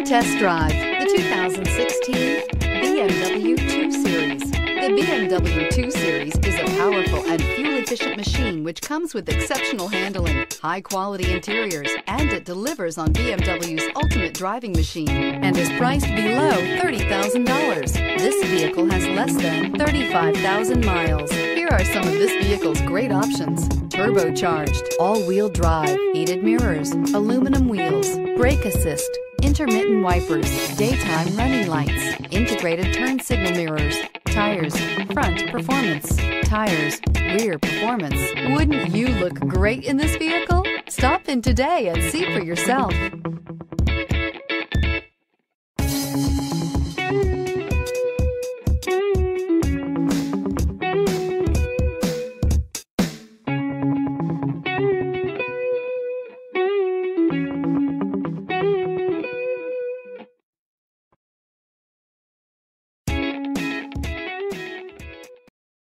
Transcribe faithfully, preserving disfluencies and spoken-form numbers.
and test drive the two thousand sixteen B M W two series. The B M W two series is a powerful and fuel-efficient machine which comes with exceptional handling, high-quality interiors, and it delivers on B M W's ultimate driving machine and is priced below thirty thousand dollars. This vehicle has less than thirty-five thousand miles. Here are some of this vehicle's great options: turbocharged, all-wheel drive, heated mirrors, aluminum wheels, brake assist, intermittent wipers, daytime running lights, integrated turn signal mirrors, tires, front performance, tires, rear performance. Wouldn't you look great in this vehicle? Stop in today and see for yourself.